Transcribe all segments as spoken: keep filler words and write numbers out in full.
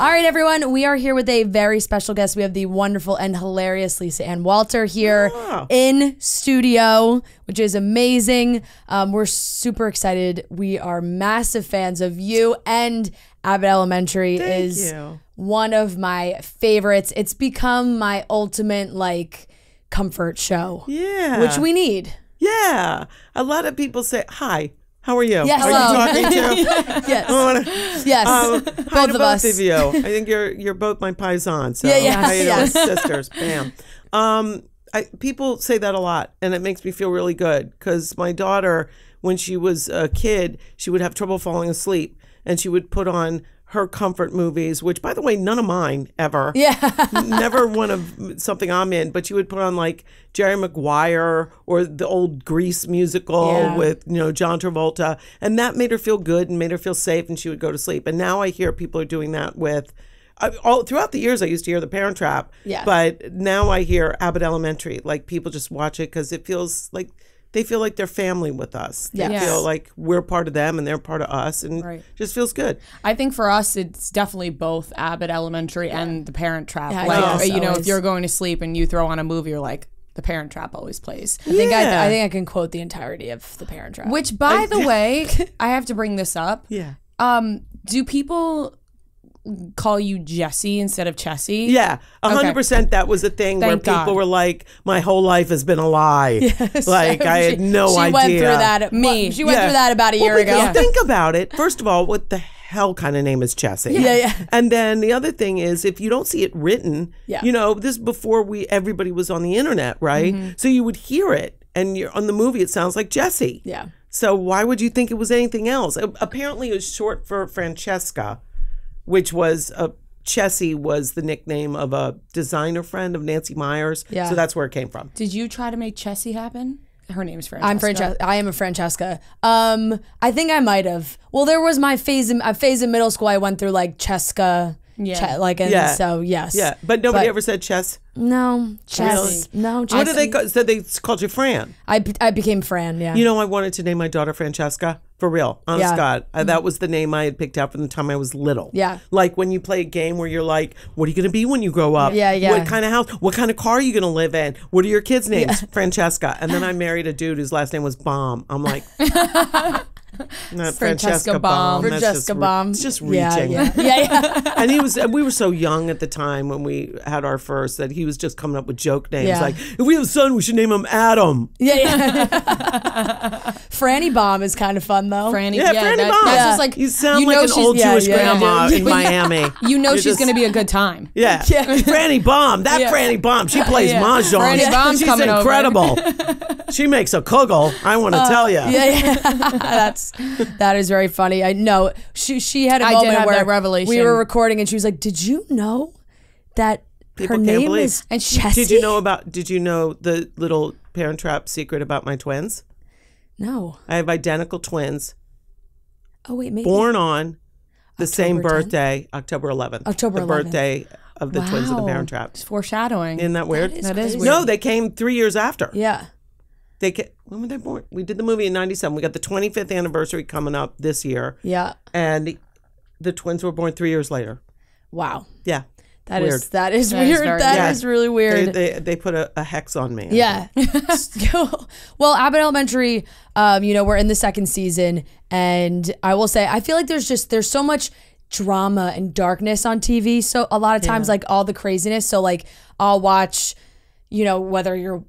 All right, everyone, we are here with a very special guest. We have the wonderful and hilarious Lisa Ann Walter here yeah. in studio, which is amazing. Um, we're super excited. We are massive fans of you, and Abbott Elementary Thank is you. one of my favorites. It's become my ultimate, like, comfort show. Yeah. Which we need. Yeah. A lot of people say, hi. How are you? Yes. Are Hello. you talking to? yes. Wanna, yes. Um, both hi to of both us. of you. I think you're you're both my paisans. So yeah. yeah. Hi yes. to our sisters. Bam. Um, I, people say that a lot, and it makes me feel really good because my daughter, when she was a kid, she would have trouble falling asleep, and she would put on her comfort movies, which, by the way, none of mine ever. Yeah. Never one of something I'm in, but she would put on like Jerry Maguire or the old Grease musical yeah. with, you know, John Travolta. And that made her feel good and made her feel safe, and she would go to sleep. And now I hear people are doing that with, I, all throughout the years I used to hear The Parent Trap, yeah. but now I hear Abbott Elementary. Like, people just watch it because it feels like, they feel like they're family with us. They yes. feel like we're part of them and they're part of us, and right. just feels good. I think for us, it's definitely both Abbott Elementary yeah. and The Parent Trap. Yeah, like, yes, you know, always. If you're going to sleep and you throw on a movie, you're like, The Parent Trap always plays. I yeah. think I, th I think I can quote the entirety of The Parent Trap. Which, by I, the way, I have to bring this up. Yeah. Um, do people call you Jesse instead of Chessie? Yeah, one hundred percent. Okay. That was a thing Thank where people God. were like, my whole life has been a lie. Yes. Like, I had no she idea. She went through that. Me. Well, she went yeah. through that about a well, year ago. Yeah. Think about it. First of all, what the hell kind of name is Chessie? Yeah. yeah, yeah. And then the other thing is, if you don't see it written, yeah. you know, this is before we everybody was on the internet, right? Mm-hmm. So you would hear it, and you're on the movie, it sounds like Jesse. Yeah. So why would you think it was anything else? Apparently, it was short for Francesca, which was a Chessie was the nickname of a designer friend of Nancy Meyer's. Yeah. So that's where it came from. Did you try to make Chessie happen? Her name's Francesca. I'm Francesca. I am a Francesca. Um, I think I might have. Well, there was my phase in, a phase in middle school. I went through like Cheska. Yeah. Ch like and yeah. so yes. Yeah. But nobody but, ever said Chess. No. Chess. Really? No. Chess. What did they call? So they called you Fran. I be I became Fran. Yeah. You know, I wanted to name my daughter Francesca for real. Honest yeah. God, mm-hmm. uh, that was the name I had picked out from the time I was little. Yeah. Like when you play a game where you're like, what are you going to be when you grow up? Yeah. Yeah. What kind of house? What kind of car are you going to live in? What are your kids' names? Yeah. Francesca. And then I married a dude whose last name was Bomb. I'm like. Not Francesca Bomb. Francesca Bomb. It's just reaching. Yeah, yeah. yeah, yeah. And he was, and we were so young at the time when we had our first that he was just coming up with joke names. Yeah. Like, if we have a son, we should name him Adam. Yeah, yeah. Franny Bomb is kind of fun, though. Franny, yeah, yeah Franny that, Bomb. That's yeah. just like, you sound you like an old yeah, Jewish yeah, grandma yeah. in Miami. You know You're she's just, gonna be a good time. Yeah. yeah. Franny Bomb. That yeah. Franny Bomb. She plays yeah. mahjong. Franny yeah. Bomb's she's coming incredible. Over. She makes a kugel. I want to uh, tell you. Yeah, yeah. That's. That is very funny. I know she she had a I moment where that revelation. We were recording and she was like, "Did you know that People her name believe. is and Chessie?" Did you know about? Did you know the little Parent Trap secret about my twins? No, I have identical twins. Oh wait, maybe born on the October same birthday, tenth? October eleventh. October the eleventh. Birthday of the wow. twins of the Parent Trap. It's foreshadowing. Isn't that weird? That is, that is weird. No, they came three years after. Yeah. They get, when were they born? We did the movie in ninety-seven. We got the twenty-fifth anniversary coming up this year. Yeah. And the twins were born three years later. Wow. Yeah. That weird. is that is that weird. Is that yeah. is really weird. They they, they put a, a hex on me. Yeah. Well, Abbott Elementary, um, you know, we're in the second season, and I will say I feel like there's just there's so much drama and darkness on T V. So a lot of times, yeah. like all the craziness. So like I'll watch. You know, whether you're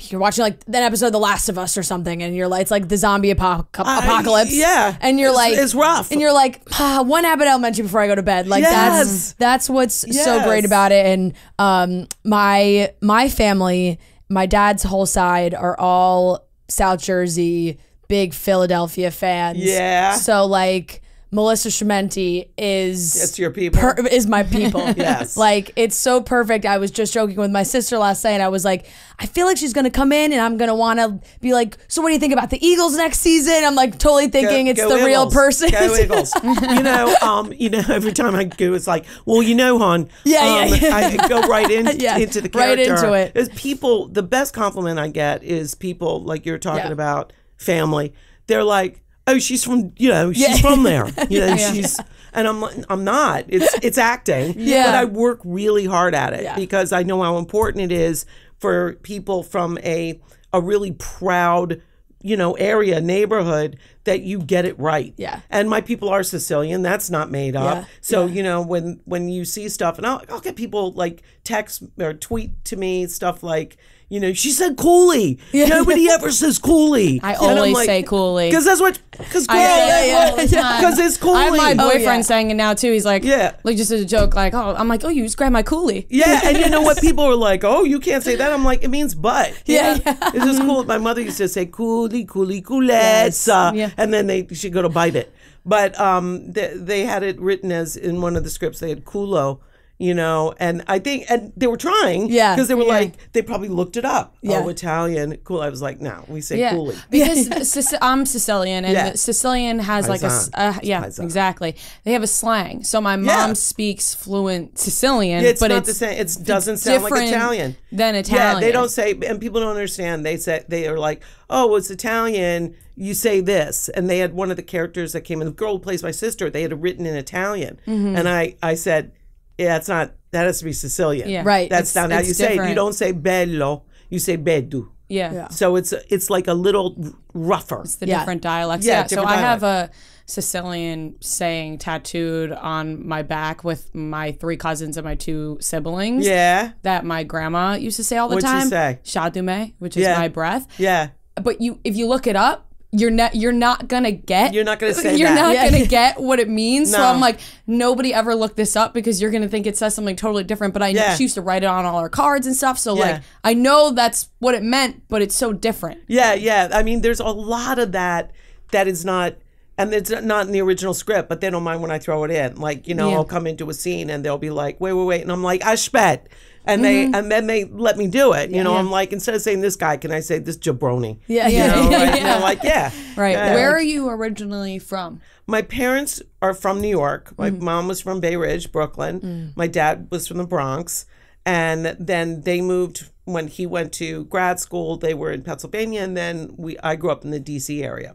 you're watching like an episode of The Last of Us or something, and you're like, it's like the zombie apo apocalypse, uh, yeah, and you're it's, like, it's rough, and you're like, ah, one Abbott Elementary before I go to bed, like yes. that's that's what's yes. so great about it. And um, my my family, my dad's whole side are all South Jersey, big Philadelphia fans, yeah. So like. Melissa Scimenti is it's your people. Per, is my people. Yes. Like, it's so perfect. I was just joking with my sister last night, and I was like, I feel like she's going to come in, and I'm going to want to be like, so what do you think about the Eagles next season? I'm like totally thinking go, it's go the Eagles. real person. Go Eagles. you, know, um, you know, every time I go, it's like, well, you know, hon. Yeah, um, yeah, yeah. I go right in, yeah, into the character. Right into it. It's people, the best compliment I get is people, like you're talking yeah. about, family. They're like, oh, she's from, you know, she's yeah. from there. You know, yeah. she's, And I'm I'm not. It's it's acting. Yeah. But I work really hard at it, yeah, because I know how important it is for people from a a really proud, you know, area, neighborhood, that you get it right. Yeah. And my people are Sicilian. That's not made up. Yeah. So, yeah, you know, when when you see stuff, and I'll, I'll get people like text or tweet to me stuff like, you know, she said coolie. Yeah. Nobody ever says coolie. I and always like, say coolie. Because that's what, because cool, yeah, yeah, it's coolie. I have my boyfriend oh, yeah. saying it now too. He's like, yeah, like just as a joke, like, oh, I'm like, oh, you just grabbed my coolie. Yeah, and you know what? People are like, oh, you can't say that. I'm like, it means butt. Yeah. yeah. yeah. It's just cool. My mother used to say coolie, coolie, cooletta. Yes. Yeah. And then they she'd go to bite it. But um, they, they had it written as in one of the scripts, they had culo. You know, and I think, and they were trying, yeah, because they were yeah. like, they probably looked it up. Yeah. Oh, Italian, cool. I was like, no, we say yeah. coolie. Because yeah. Sic I'm Sicilian, and yeah. Sicilian has Paisan. like a, uh, yeah, Paisan. exactly. They have a slang. So my mom yeah. speaks fluent Sicilian, it's but not it's the same. It doesn't sound like Italian. Than Italian. Yeah, they don't say, and people don't understand. They say they are like, oh, well, it's Italian. You say this, and they had one of the characters that came in. The girl who plays my sister. They had it written in Italian, mm-hmm. and I, I said. Yeah, it's not, that has to be Sicilian. Yeah. Right. That's it's, not how you different. say it. You don't say bello, you say bedu. Yeah. yeah. So it's it's like a little rougher. It's the yeah. different dialects. Yeah. yeah. Different so dialect. I have a Sicilian saying tattooed on my back with my three cousins and my two siblings. Yeah. That my grandma used to say all the What'd time. What'd she say? Shadume, which is yeah. my breath. Yeah. But you, if you look it up, You're not. You're not gonna get. You're not gonna say. You're that. not yeah. gonna get what it means. No. So I'm like, nobody ever looked this up because you're gonna think it says something totally different. But I yeah. know she used to write it on all our cards and stuff. So yeah. like, I know that's what it meant, but it's so different. Yeah, yeah. I mean, there's a lot of that that is not, and it's not in the original script. But they don't mind when I throw it in. Like, you know, yeah. I'll come into a scene and they'll be like, wait, wait, wait, and I'm like, Ashbet. And they mm-hmm. and then they let me do it. You yeah, know, yeah. I'm like, instead of saying this guy, can I say this jabroni? Yeah, yeah, you know, yeah, right? yeah. I'm like, yeah. Right. Yeah. Where are you originally from? My parents are from New York. My mm-hmm. mom was from Bay Ridge, Brooklyn. Mm. My dad was from the Bronx. And then they moved when he went to grad school. They were in Pennsylvania, and then we I grew up in the D C area.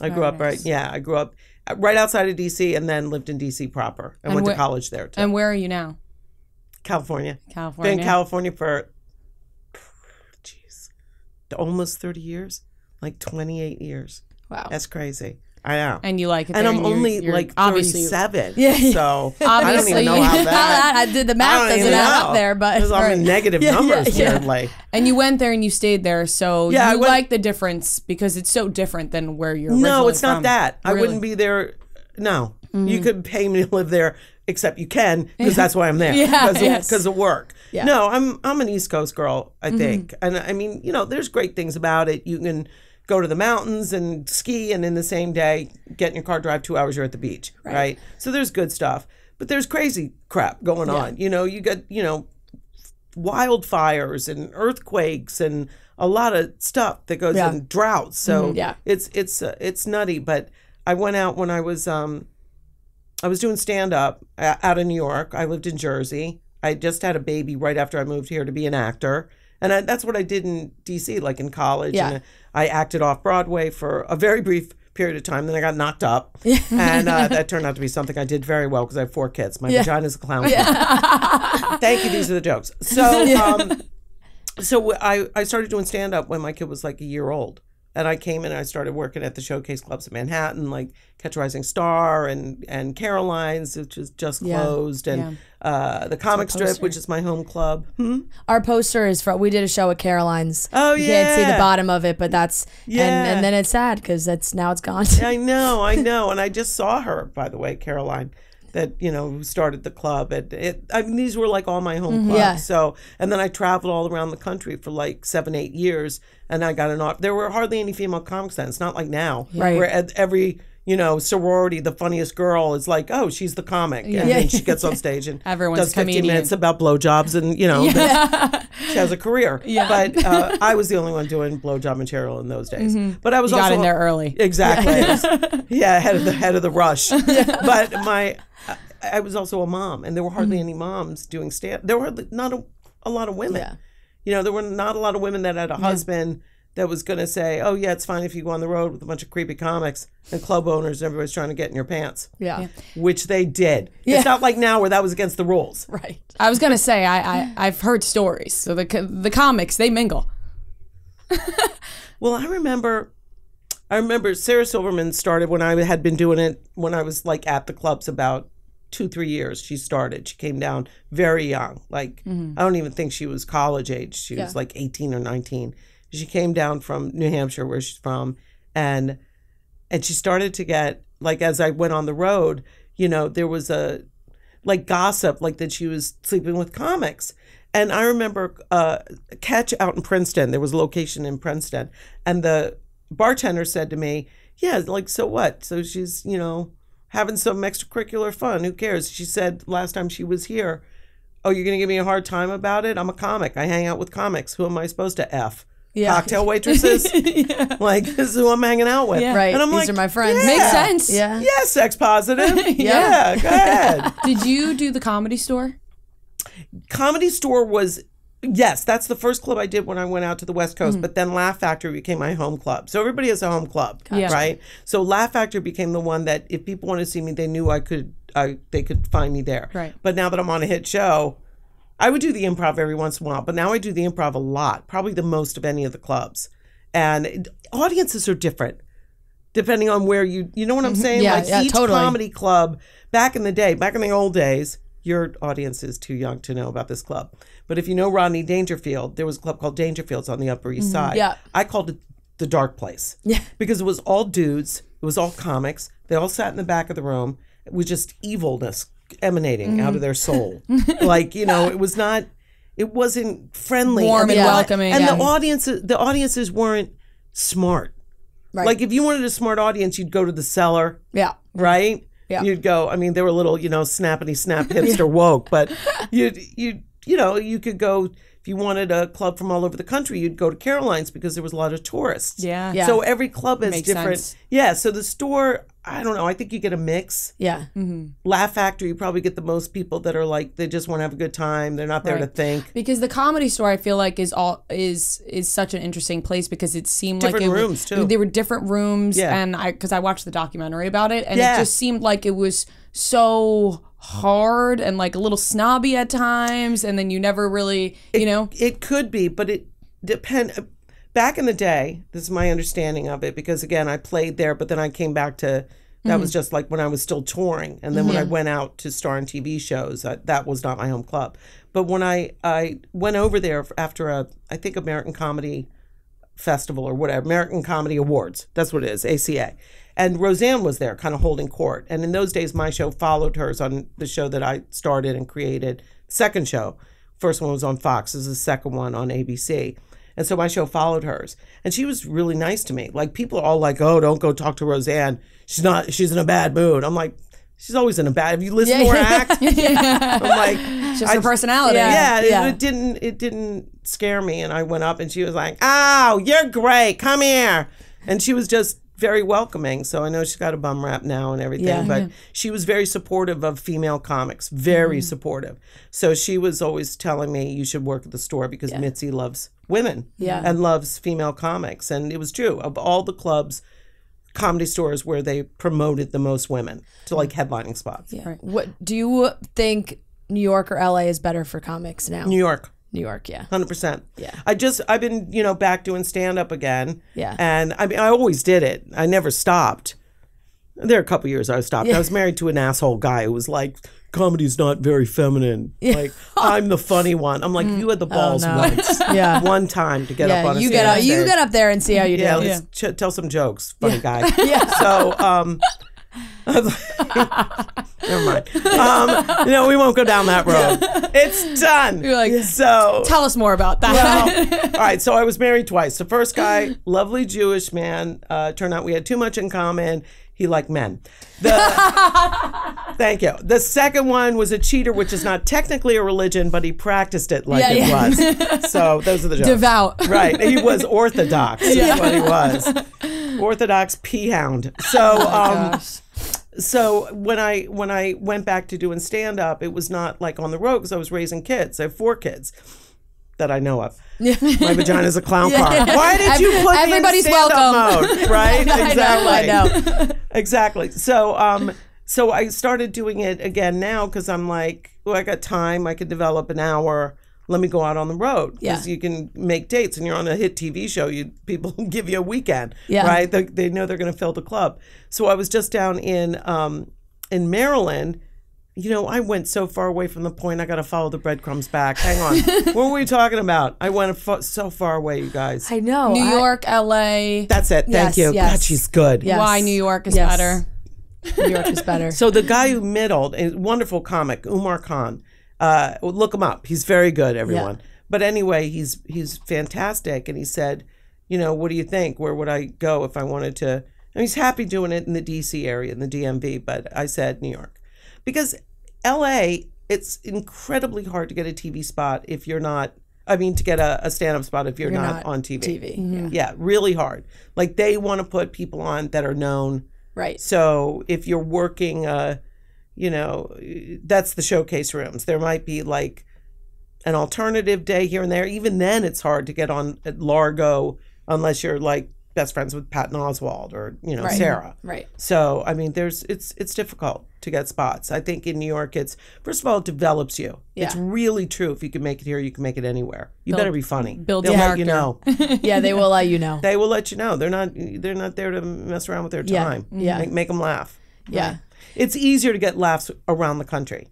I grew oh, up nice. right. Yeah, I grew up right outside of D C, and then lived in D C proper. I and went to college there too. And where are you now? California. California. Been in California for, jeez, almost thirty years, like twenty-eight years. Wow. That's crazy. I know. And you like it. And I'm and only you're, like you're thirty-seven. Yeah, yeah. So obviously, I don't even know how that. I did the math doesn't add up there, but. Because right. I'm in negative yeah, numbers, yeah, yeah. weirdly. And you went there and you stayed there, so yeah, you went, like the difference because it's so different than where you're No, it's from. not that. Really? I wouldn't be there. No. Mm. You could pay me to live there. Except you can, because that's why I'm there, because yeah, yes. of, of work. Yeah. No, I'm I'm an East Coast girl, I think. Mm-hmm. And I mean, you know, there's great things about it. You can go to the mountains and ski, and in the same day, get in your car, drive two hours, you're at the beach, right? right? So there's good stuff. But there's crazy crap going yeah. on. You know, you got, you know, wildfires and earthquakes and a lot of stuff that goes yeah. in droughts. So mm-hmm. yeah. it's, it's, uh, it's nutty. But I went out when I was... Um, I was doing stand-up out of New York. I lived in Jersey. I just had a baby right after I moved here to be an actor. And I, that's what I did in D C, like in college. Yeah. And I acted off Broadway for a very brief period of time. Then I got knocked up. and uh, that turned out to be something I did very well because I have four kids. My yeah. vagina's a clown. Yeah. Thank you. These are the jokes. So um, so I, I started doing stand-up when my kid was like a year old. And I came in and I started working at the showcase clubs in Manhattan, like Catch a Rising Star and, and Caroline's, which is just closed, yeah, and yeah. Uh, the Comic Strip, which is my home club. Hmm? Our poster is from, we did a show at Caroline's. Oh, you yeah. You can't see the bottom of it, but that's, yeah. and, and then it's sad because that's, now it's gone. I know, I know. And I just saw her, by the way, Caroline, that, you know, started the club. And it, I mean, these were like all my home mm-hmm. clubs. Yeah. So, and then I traveled all around the country for like seven, eight years. And I got an offer. There were hardly any female comics then. It's not like now, right. where at every, you know, sorority, the funniest girl is like, oh, she's the comic. Yeah. And then she gets on stage and Everyone's does fifteen comedian. minutes about blowjobs and, you know, yeah. she has a career. Yeah. But uh, I was the only one doing blowjob material in those days. Mm-hmm. But I was you also- got in there early. Exactly. Yeah, was, yeah head, of the, head of the rush. Yeah. But my, I, I was also a mom, and there were hardly mm-hmm. any moms doing stand. There were not a, a lot of women. Yeah. You know, there were not a lot of women that had a husband that was going to say, oh, yeah, it's fine if you go on the road with a bunch of creepy comics and club owners and everybody's trying to get in your pants. Yeah. yeah. Which they did. Yeah. It's not like now where that was against the rules. Right. I was going to say, I, I, I've heard stories. So the the comics, they mingle. Well, I remember, I remember Sarah Silverman started when I had been doing it, when I was like at the clubs about two, three years, she started. She came down very young. Like, mm-hmm. I don't even think she was college age. She yeah. was like eighteen or nineteen. She came down from New Hampshire, where she's from, and and she started to get, like, as I went on the road, you know, there was a, like, gossip, like, that she was sleeping with comics. And I remember uh, a catch out in Princeton. There was a location in Princeton. And the bartender said to me, yeah, like, so what? So she's, you know, having some extracurricular fun. Who cares? She said last time she was here, oh, you're going to give me a hard time about it? I'm a comic. I hang out with comics. Who am I supposed to F? Yeah. Cocktail waitresses. yeah. Like, this is who I'm hanging out with. Yeah. Right. And I'm These like, are my friends. Yeah. Makes sense. Yeah. Yeah, sex positive. yeah. yeah. Go ahead. Did you do the Comedy Store? Comedy Store was, yes, that's the first club I did when I went out to the West Coast. Mm-hmm. But then Laugh Factory became my home club. So everybody has a home club, gotcha. Right? So Laugh Factory became the one that if people wanted to see me, they knew I could, I, they could find me there. Right. But now that I'm on a hit show, I would do the Improv every once in a while, but now I do the Improv a lot, probably the most of any of the clubs. And audiences are different depending on where you, you know what I'm saying? yeah, like yeah, each totally. comedy club, back in the day, back in the old days, your audience is too young to know about this club. But if you know Rodney Dangerfield, there was a club called Dangerfield's on the Upper East mm-hmm. Side. Yeah. I called it the Dark Place yeah. because it was all dudes, it was all comics, they all sat in the back of the room, it was just evilness emanating mm-hmm. out of their soul. Like, you know, it was not, it wasn't friendly. Warm I mean, and welcoming. And yeah. the audiences, the audiences weren't smart. Right. Like, if you wanted a smart audience, you'd go to the Cellar. Yeah. Right? Yeah. You'd go, I mean, they were a little, you know, snappity snap hipster yeah. woke, but you'd, you'd, you know, you could go, if you wanted a club from all over the country, you'd go to Caroline's because there was a lot of tourists. Yeah. yeah. So every club has Makes different. Sense. Yeah. So the Store, I don't know. I think you get a mix. Yeah. Mm-hmm. Laugh Factory, you probably get the most people that are like, they just want to have a good time. They're not there right. to think. Because the Comedy Store, I feel like, is all is is such an interesting place because it seemed different like different rooms would, too. There were different rooms, yeah. and I because I watched the documentary about it, and yeah. it just seemed like it was so hard and like a little snobby at times, and then you never really, you it, know, it could be, but it depend. Back in the day, this is my understanding of it, because again, I played there, but then I came back to, that mm-hmm. was just like when I was still touring. And then mm-hmm. when I went out to star in T V shows, I, that was not my home club. But when I, I went over there after a, I think American Comedy Festival or whatever, American Comedy Awards, that's what it is, A C A. And Roseanne was there kind of holding court. And in those days, my show followed hers on the show that I started and created, second show. First one was on Fox, this is the second one on A B C. And so my show followed hers. And she was really nice to me. Like, people are all like, oh, don't go talk to Roseanne. She's not, she's in a bad mood. I'm like, she's always in a bad, if you listen yeah, to her yeah. act, yeah. I'm like. It's just I, her personality. Yeah, yeah. yeah. It, it didn't, it didn't scare me. And I went up and she was like, oh, you're great. Come here. And she was just very welcoming. So I know she's got a bum rap now and everything, yeah. but yeah. she was very supportive of female comics, very mm-hmm. supportive. So she was always telling me you should work at the Store because yeah. Mitzi loves women yeah. and loves female comics. And it was true. Of all the clubs, Comedy Stores where they promoted the most women to like headlining spots. Yeah. Right. What do you think New York or L A is better for comics now? New York. New York, yeah. one hundred percent. Yeah. I just, I've been, you know, back doing stand-up again. Yeah. And I mean, I always did it. I never stopped. There are a couple years I stopped. Yeah. I was married to an asshole guy who was like, comedy's not very feminine. Yeah. Like, I'm the funny one. I'm like, mm. you had the balls oh, no. once. yeah. One time to get yeah, up on a you get up, You get up there and see how you do. Yeah, let's yeah. ch tell some jokes, funny yeah. guy. yeah. So, um... never mind. Um, you know, we won't go down that road. It's done. You're like, so tell us more about that. Well, all right. So I was married twice. The first guy, lovely Jewish man. Uh, turned out we had too much in common. He liked men. The, thank you. The second one was a cheater, which is not technically a religion, but he practiced it like yeah, it yeah. was. So those are the jokes. Devout. Right. He was Orthodox. Yeah. That's what he was. Orthodox peahound. So. Oh, um, gosh. So when I when I went back to doing stand-up, it was not like on the road because I was raising kids. I have four kids. that I know of. My vagina's a clown car. Why did you put Everybody's me in stand-up mode? Right? I exactly. Know, I know. Exactly. So, um, so I started doing it again now because I'm like, well, I got time. I could develop an hour. Let me go out on the road because yeah. you can make dates and you're on a hit T V show. You people give you a weekend, yeah. right? They, they know they're going to fill the club. So I was just down in um, in Maryland. You know, I went so far away from the point, I got to follow the breadcrumbs back. Hang on. What were we talking about? I went so far away, you guys. I know. New I, York, L A. That's it. Thank yes, you. Yes. God, she's good. Yes. Why New York is yes. better. New York is better. So the guy who middled, a wonderful comic, Umar Khan, uh, look him up. He's very good, everyone. Yeah. But anyway, he's he's fantastic. And he said, you know, what do you think? Where would I go if I wanted to? And he's happy doing it in the D C area, in the D M V. But I said New York. Because L A, it's incredibly hard to get a T V spot if you're not, I mean, to get a, a stand-up spot if you're, you're not, not on T V. T V. Mm-hmm. Yeah, really hard. Like, they want to put people on that are known. Right. So if you're working, uh, you know, that's the showcase rooms. There might be, like, an alternative day here and there. Even then, it's hard to get on at Largo unless you're, like, best friends with Patton Oswalt or, you know, right. Sarah. Right. So, I mean, there's it's it's difficult to get spots. I think in New York, it's, first of all, it develops you. Yeah. It's really true. If you can make it here, you can make it anywhere. You build, better be funny. Build They'll character. Let you know. yeah, they will let you know. They will let you know. They're not they're not there to mess around with their time. Yeah. yeah. Make, make them laugh. Yeah. Right? It's easier to get laughs around the country.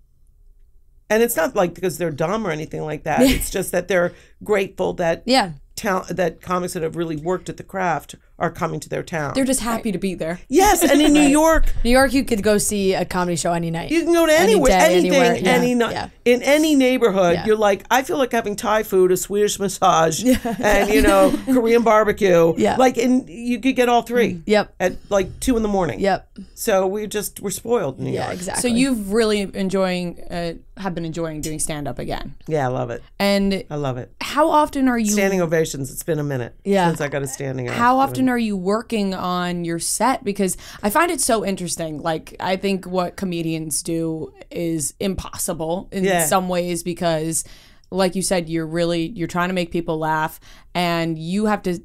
And it's not like because they're dumb or anything like that. It's just that they're grateful that... Yeah. Talent, that comics that have really worked at the craft are coming to their town. They're just happy right. to be there. Yes, and in right. New York. New York, you could go see a comedy show any night. You can go to anywhere, any day, anything, anywhere. any yeah. night. Yeah. In any neighborhood, yeah. you're like, I feel like having Thai food, a Swedish massage, yeah. and, you know, Korean barbecue. Yeah. Like, and you could get all three. Mm. Yep. At, like, two in the morning. Yep. So we're just, we're spoiled in New yeah, York. Yeah, exactly. So you've really enjoying, uh, have been enjoying doing stand-up again. Yeah, I love it. And I love it. How often are you... Standing ovations. It's been a minute yeah. since I got a standing up. How often are you working on your set? Because I find it so interesting. Like, I think what comedians do is impossible in yeah. some ways because, like you said, you're really, you're trying to make people laugh and you have to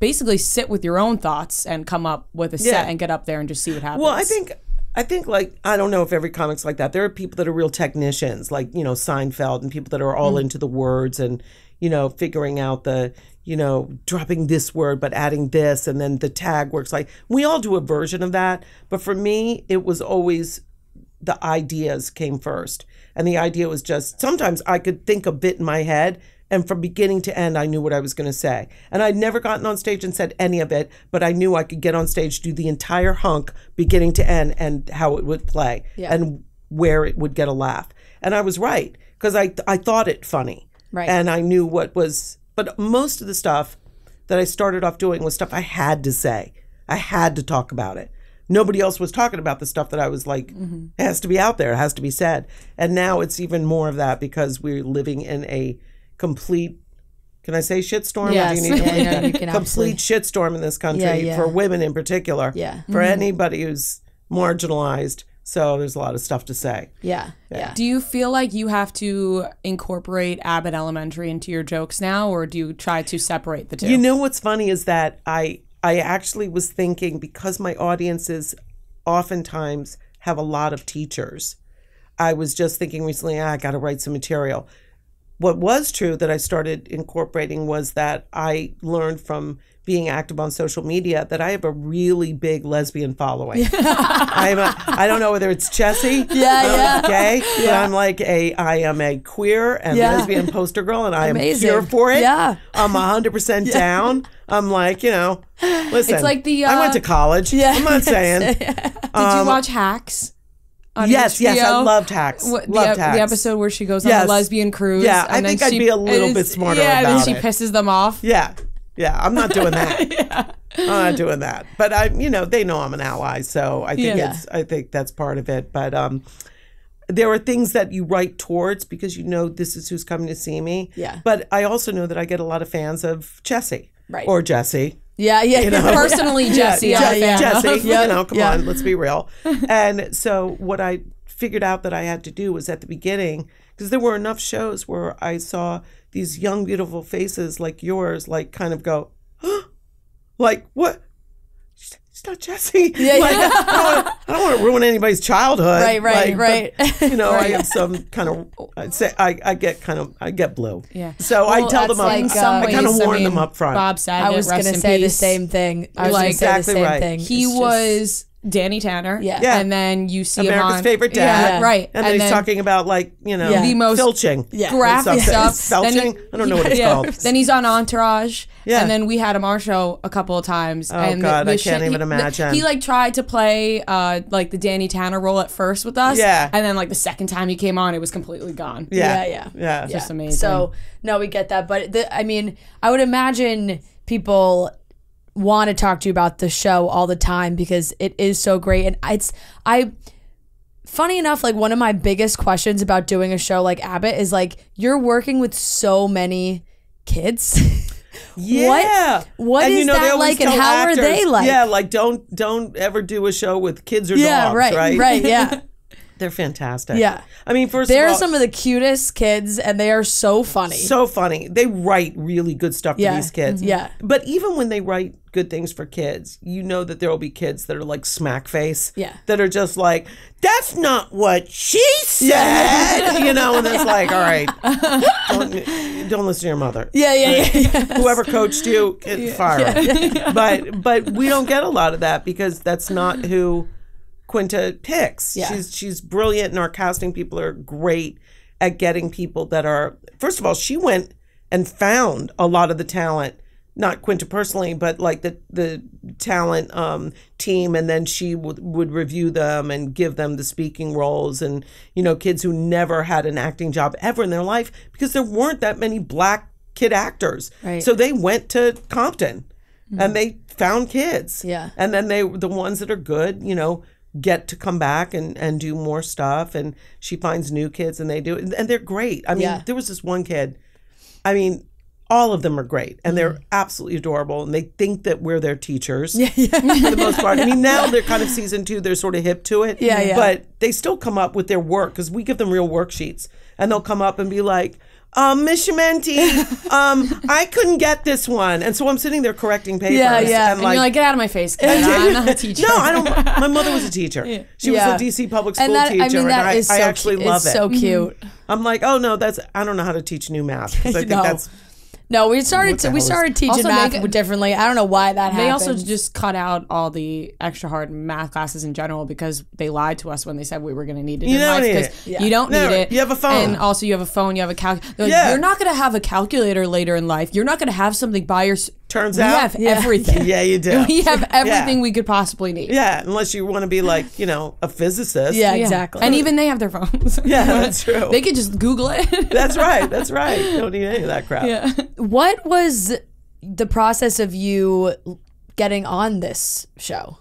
basically sit with your own thoughts and come up with a yeah. set and get up there and just see what happens. Well, I think... I think, like, I don't know if every comic's like that. There are people that are real technicians, like, you know, Seinfeld, and people that are all mm. into the words and, you know, figuring out the, you know, dropping this word but adding this and then the tag works. Like, we all do a version of that. But for me, it was always the ideas came first. And the idea was just sometimes I could think a bit in my head. And from beginning to end, I knew what I was going to say. And I'd never gotten on stage and said any of it, but I knew I could get on stage, do the entire hunk, beginning to end, and how it would play yeah. and where it would get a laugh. And I was right, because I, I thought it funny. Right. And I knew what was, but most of the stuff that I started off doing was stuff I had to say. I had to talk about it. Nobody else was talking about the stuff that I was like, mm-hmm. it has to be out there, it has to be said. And now it's even more of that because we're living in a complete, can I say shitstorm? Yes. Or do you need to yeah, no, you can complete shitstorm in this country yeah, yeah. for women in particular. Yeah. For mm-hmm. anybody who's marginalized. So there's a lot of stuff to say. Yeah. yeah. Yeah. Do you feel like you have to incorporate Abbott Elementary into your jokes now, or do you try to separate the two? You know what's funny is that I I actually was thinking, because my audiences oftentimes have a lot of teachers, I was just thinking recently, ah, I gotta write some material. What was true that I started incorporating was that I learned from being active on social media that I have a really big lesbian following. I am a, I don't know whether it's Chessie, yeah, yeah. gay, yeah. but I'm like a, I am a queer and yeah. lesbian poster girl, and I Amazing. am here for it. Yeah. I'm one hundred percent yeah. down. I'm like, you know, listen, it's like the, uh, I went to college. Yeah. I'm not saying. yeah. um, Did you watch Hacks? Yes, H B O. Yes, I loved Hacks. What, loved the, Hacks. The episode where she goes yes. on a lesbian cruise. Yeah, and I think I'd she, be a little bit smarter yeah, about it. Yeah, and then she pisses them off. Yeah, yeah, I'm not doing that. yeah. I'm not doing that. But, I, you know, they know I'm an ally, so I think yeah. it's, I think that's part of it. But um, there are things that you write towards because you know this is who's coming to see me. Yeah. But I also know that I get a lot of fans of Chessie right. or Jessie. Yeah, yeah, you know? Personally, Jesse. Yeah, yeah, Jesse, yeah. Jesse, you know, come yeah. on, let's be real. And so what I figured out that I had to do was at the beginning, because there were enough shows where I saw these young, beautiful faces like yours, like kind of go, huh? Like, what? It's not Jessie. Yeah, like, yeah. I don't want to ruin anybody's childhood. Right, right, like, right. But, you know, right. I have some kind of, I'd say, I, I get kind of, I get blue. Yeah. So well, I tell them, like, up, uh, I kind of warn I mean, them up front. Bob Saget, I was going to say peace. the same thing. I was like, going to say exactly the same right. thing. He it's was... Just, Danny Tanner, yeah. yeah, and then you see America's him on, favorite dad, yeah. right? And, and then he's then, talking about like you know yeah. the most filching, yeah. graphic stuff. Filching, I don't know what it's yeah. called. Then he's on Entourage, yeah. and then we had him on our show a couple of times. Oh and God, the, the I can't shit, even he, imagine. The, he like tried to play uh, like the Danny Tanner role at first with us, yeah, and then like the second time he came on, it was completely gone. Yeah, yeah, yeah, yeah. It's just yeah. amazing. So no, we get that, but the, I mean, I would imagine people want to talk to you about the show all the time because it is so great. And it's I funny enough, like one of my biggest questions about doing a show like Abbott is like, you're working with so many kids. Yeah. What, what and, is you know, that like and how actors, are they like? Yeah, like don't don't ever do a show with kids or yeah, dogs, right? Right, right, yeah. They're fantastic. Yeah. I mean, first They're of all. They're some of the cutest kids, and they are so funny. So funny. They write really good stuff yeah. for these kids. Yeah. But even when they write good things for kids, you know that there will be kids that are like smack face. Yeah. That are just like, that's not what she said. You know, and it's like, all right, don't, don't listen to your mother. Yeah, yeah, like, yeah. Yes. Whoever coached you, yeah. fire yeah. her. But, but we don't get a lot of that because that's not who... Quinta picks. Yeah. She's she's brilliant, and our casting people are great at getting people that are. First of all, she went and found a lot of the talent, not Quinta personally, but like the the talent um, team, and then she would would review them and give them the speaking roles, and you know, kids who never had an acting job ever in their life because there weren't that many black kid actors, right. So they went to Compton, mm-hmm. and they found kids, yeah, and then they the ones that are good, you know. Get to come back and, and do more stuff, and she finds new kids, and they do, and they're great. I mean, yeah. there was this one kid. I mean, all of them are great, and mm-hmm. they're absolutely adorable, and they think that we're their teachers yeah, yeah. for the most part. I mean, now they're kind of season two; they're sort of hip to it. Yeah, yeah. But they still come up with their work because we give them real worksheets, and they'll come up and be like, um, Miss Shimenti, um, I couldn't get this one. And so I'm sitting there correcting papers. Yeah, yeah. And, and like, you're like, get out of my face. I'm not a teacher. No, I don't. My mother was a teacher. Yeah. She yeah. was a D C public school and that, teacher. I mean, that and is I, so I actually cute. love it's it. It's so cute. I'm like, oh, no, that's, I don't know how to teach new math. Because I think no. that's. No, we started to, we started teaching also math it, differently. I don't know why that they happened. They also just cut out all the extra hard math classes in general because they lied to us when they said we were going to need it you in life because yeah. you don't no, need it. You have a phone. And also you have a phone, you have a calculator. Like, yeah. You're not going to have a calculator later in life. You're not going to have something by your... Turns we out. We have yeah. everything. Yeah, you do. We have everything yeah. we could possibly need. Yeah, unless you want to be like, you know, a physicist. Yeah, yeah. exactly. And even they have their phones. Yeah, that's true. They could just Google it. That's right, that's right. You don't need any of that crap. Yeah. What was the process of you getting on this show?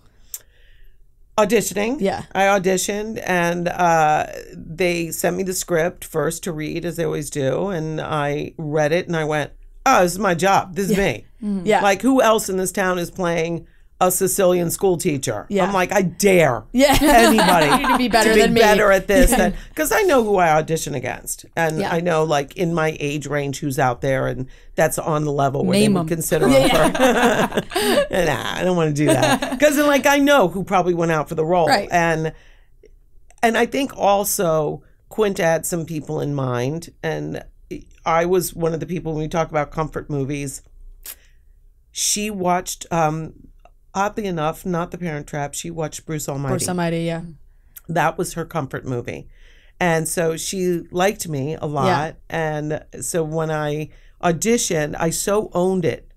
Auditioning. Yeah. I auditioned, and uh, they sent me the script first to read, as they always do, and I read it, and I went, oh, this is my job. This is yeah. me. Mm-hmm. Yeah. Like, who else in this town is playing a Sicilian school teacher? Yeah. I'm like, I dare yeah. anybody to be better, to be than better me. at this. Yeah. Because I know who I audition against. And yeah. I know, like, in my age range, who's out there. And that's on the level where Name they would consider them for. Nah, I don't want to do that. Because, like, I know who probably went out for the role. Right. And, and I think also Quinta had some people in mind. And... I was one of the people, when we talk about comfort movies, she watched, um, oddly enough, not The Parent Trap, she watched Bruce Almighty. Bruce Almighty, yeah. That was her comfort movie. And so she liked me a lot. Yeah. And so when I auditioned, I so owned it.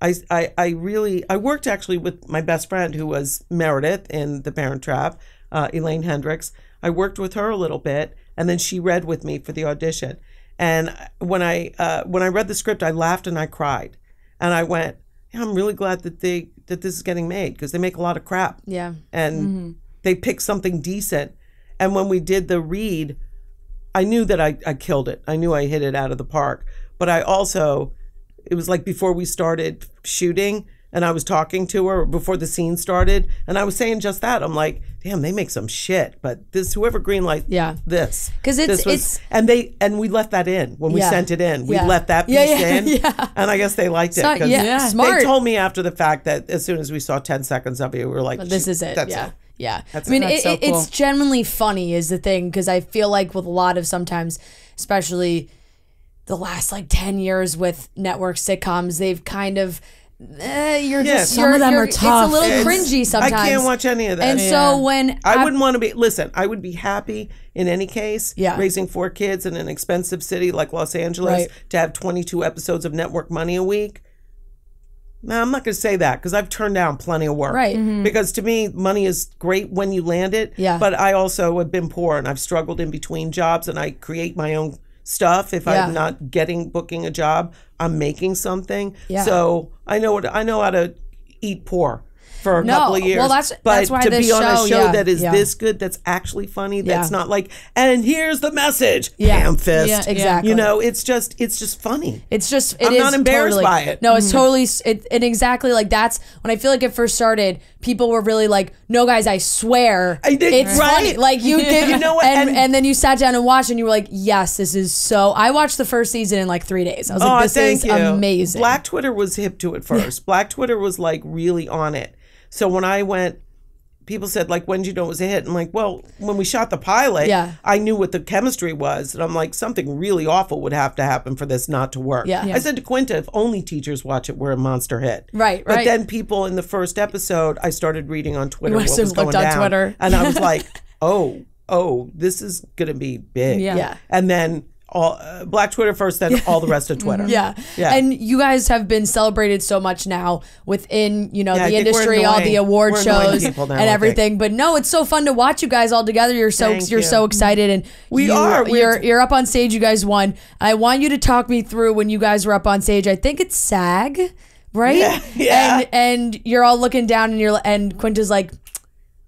I, I, I really, I worked actually with my best friend who was Meredith in The Parent Trap, uh, Elaine Hendrix. I worked with her a little bit, and then she read with me for the audition. And when I uh, when I read the script, I laughed and I cried, and I went, yeah, "I'm really glad that they that this is getting made because they make a lot of crap, yeah, and mm-hmm. they pick something decent." And when we did the read, I knew that I I killed it. I knew I hit it out of the park. But I also, it was like before we started shooting, and I was talking to her before the scene started, and I was saying just that. I'm like, damn, they make some shit. But this, whoever greenlighted yeah. this, because it's, this was, it's and they and we left that in when we yeah. sent it in. We yeah. left that piece yeah, yeah, in, yeah. and I guess they liked it. Because yeah. they Smart. told me after the fact that as soon as we saw ten seconds of it, we were like, "This is it." That's yeah. it. Yeah, that's I mean, it, so cool. It's genuinely funny is the thing, because I feel like with a lot of sometimes, especially the last like ten years with network sitcoms, they've kind of eh, you're yeah, just some you're, of them are tough. It's a little it's, cringy sometimes. I can't watch any of that. And yeah. so when I, I wouldn't want to be listen, I would be happy in any case, yeah. raising four kids in an expensive city like Los Angeles right. to have twenty-two episodes of network money a week. No, I'm not going to say that because I've turned down plenty of work. Right. Mm-hmm. Because to me, money is great when you land it. Yeah. But I also have been poor and I've struggled in between jobs, and I create my own stuff. If yeah. I'm not getting booking a job, I'm making something. Yeah. So I know what I know how to eat poor for a no. couple of years. Well, that's, but that's why to this be on show, a show yeah, that is yeah. this good, that's actually funny, that's yeah. not like, and here's the message, yeah. ham fist. Yeah, exactly. You know, it's just it's just funny. It's just, it I'm is not embarrassed totally, by it. No, it's mm-hmm. totally, it, and exactly like that's, when I feel like it first started, people were really like, no guys, I swear, I did, it's right. funny. Like you did, you know what? And, and, and then you sat down and watched and you were like, yes, this is so, I watched the first season in like three days. I was oh, like, this is you. amazing. Black Twitter was hip to it first. Black Twitter was like really on it. So when I went, people said, like, when did you know it was a hit? I'm like, well, when we shot the pilot, yeah. I knew what the chemistry was. And I'm like, something really awful would have to happen for this not to work. Yeah. Yeah. I said to Quinta, if only teachers watch it, we're a monster hit. Right, but right. But then people in the first episode, I started reading on Twitter what was going down. Twitter. And I was like, oh, oh, this is going to be big. Yeah. yeah. And then... All, uh, Black Twitter first, then all the rest of Twitter. yeah. yeah, and you guys have been celebrated so much now within you know yeah, the industry, all the award we're shows now, and everything. But no, it's so fun to watch you guys all together. You're so Thank you're you. so excited, and we you, are. We're you're you're up on stage. You guys won. I want you to talk me through when you guys were up on stage. I think it's SAG, right? Yeah. yeah. And, and you're all looking down, and you're and Quinta's like.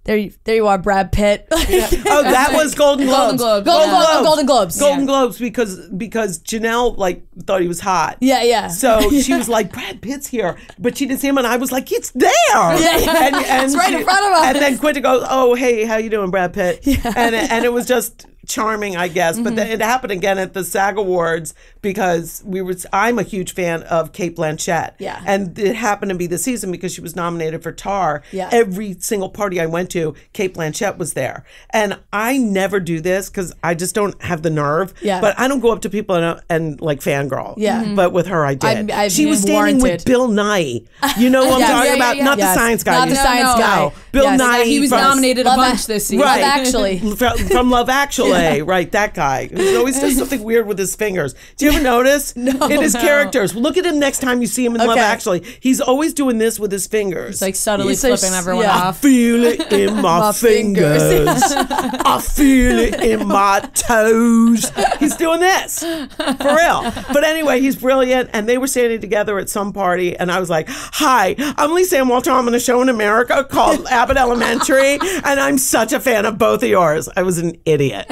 There you, there you are, Brad Pitt. yeah. Oh, that was Golden Globes. Golden Globes. Golden, yeah. Globes. Oh, Golden Globes. Golden yeah. Globes because because Janelle like thought he was hot. Yeah, yeah. So yeah. she was like, Brad Pitt's here, but she didn't see him, and I was like, it's there. Yeah, yeah. And, and it's right she, in front of us. And then Quinta goes, oh hey, how you doing, Brad Pitt? Yeah. And and it was just charming, I guess. Mm-hmm. But then it happened again at the SAG Awards because we were. I'm a huge fan of Cate Blanchett. Yeah. And it happened to be the season because she was nominated for Tar. Yeah. Every single party I went to, Cate Blanchett was there. And I never do this because I just don't have the nerve. Yeah. But I don't go up to people and, and like fangirl. Yeah. Mm-hmm. But with her, I did. I, I, she was standing warranted. with Bill Nighy. You know what I'm yeah, talking yeah, about? Yeah, yeah. Not yes. the science guy. Not the no, science no. guy. No. Bill yes. Nighy. He was from, nominated a bunch a, this season. Right. Love Actually. from, from Love Actually. Yeah. Right, that guy who always does something weird with his fingers. Do you ever notice? No, in his no. characters. Look at him next time you see him in okay. Love Actually. He's always doing this with his fingers. He's like subtly He's flipping like, everyone yeah. off. I feel it in my, my fingers. fingers. I feel it in my toes. He's doing this. For real. But anyway, he's brilliant. And they were standing together at some party. And I was like, hi, I'm Lisa Ann Walter. I'm on a show in America called Abbott Elementary. And I'm such a fan of both of yours. I was an idiot.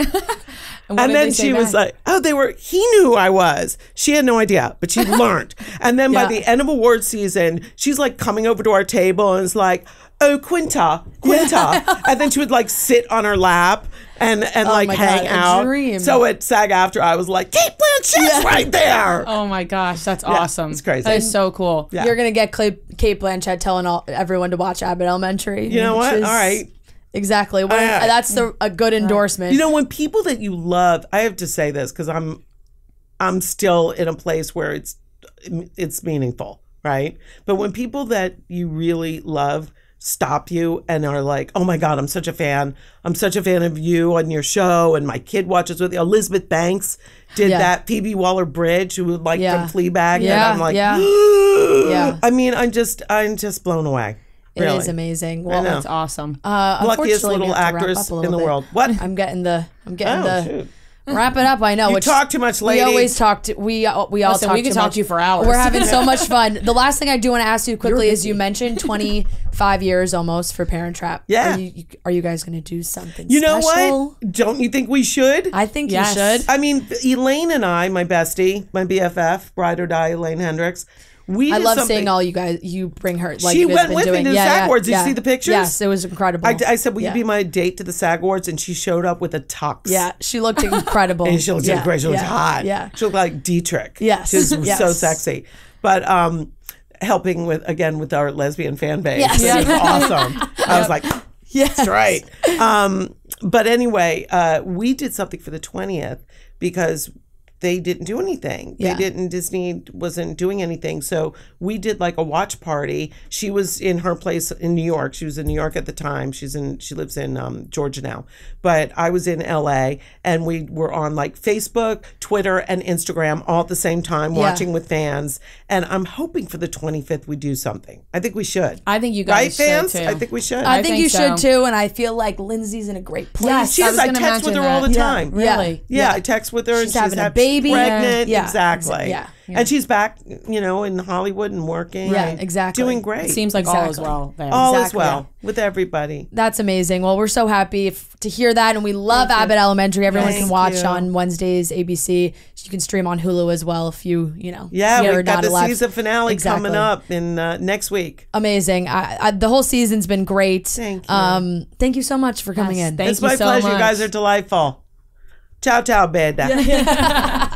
And, and then she back? was like, oh, they were, he knew who I was. She had no idea, but she learned. And then yeah. by the end of award season, she's like coming over to our table and is like, oh, Quinta, Quinta. Yeah. And then she would like sit on her lap and, and oh like hang God, out. Dream. So at SAG after, I was like, Cate Blanchett's yeah. right there. Oh my gosh, that's yeah, awesome. It's crazy. That is so cool. Yeah. You're going to get Cate Blanchett telling all, everyone to watch Abbott Elementary. You know what? Is, all right. Exactly. When, uh, that's the, a good endorsement. You know, when people that you love, I have to say this because I'm, I'm still in a place where it's, it's meaningful, right? But when people that you really love stop you and are like, oh my God, I'm such a fan. I'm such a fan of you and your show, and my kid watches with you. Elizabeth Banks did yeah. that. Phoebe Waller-Bridge, who would like yeah. from Fleabag, yeah. and I'm like, yeah. yeah. I mean, I'm just, I'm just blown away. It really? is amazing. Well, that's awesome. Uh, Luckiest little actress in the bit. world. What? I'm getting the. I'm getting oh, the. Shoot. Wrap it up. I know. You which, talk too much, lady. We always talk. To, we uh, we all Listen, talk. We can too talk much. to you for hours. We're having so much fun. The last thing I do want to ask you quickly is you mentioned twenty-five years almost for Parent Trap. Yeah. Are you, you, are you guys going to do something? You know special? what? Don't you think we should? I think yes. you should. I mean, Elaine and I, my bestie, my B F F, ride or die, Elaine Hendrix. We I love something. Seeing all you guys. You bring her. Like she went been with me to the yeah, SAG yeah, Awards. Did yeah. you see the pictures? Yes, it was incredible. I, I said, will yeah. you be my date to the SAG Awards? And she showed up with a tux. Yeah, she looked incredible. And she looked yeah. great. She looked yeah. hot. Yeah. She looked like Dietrich. Yes. She was yes. so sexy. But um, helping with, again, with our lesbian fan base. Yes. It was awesome. I was like, yes. That's right. Um, but anyway, uh, we did something for the twentieth because they didn't do anything. Yeah. They didn't, Disney wasn't doing anything. So we did like a watch party. She was in her place in New York. She was in New York at the time. She's in, she lives in um, Georgia now, but I was in L A and we were on like Facebook, Twitter, and Instagram all at the same time, yeah. watching with fans. And I'm hoping for the twenty-fifth we do something. I think we should. I think you guys right, should fans? Too. I think we should. I, I think, think you so. should too. And I feel like Lindsay's in a great place. Yes, she is. I, I text with her that. all the yeah. time. Really? Yeah, yeah. I text with her. She's and she's having a baby. Baby. Pregnant, yeah. exactly. Yeah. yeah, and she's back, you know, in Hollywood and working. Yeah, and exactly. Doing great. It seems like exactly. all is well. There. All exactly. is well with everybody. That's amazing. Well, we're so happy if, to hear that, and we love Thank Abbott you. Elementary. Everyone Thank can watch you. on Wednesdays, A B C. You can stream on Hulu as well if you, you know. Yeah, we got the elect. season finale exactly. coming up in uh, next week. Amazing. I, I, the whole season's been great. Thank you. Um, thank you so much for coming yes, in. Thank it's you my so pleasure. Much. You guys are delightful. Ciao, ciao, beda.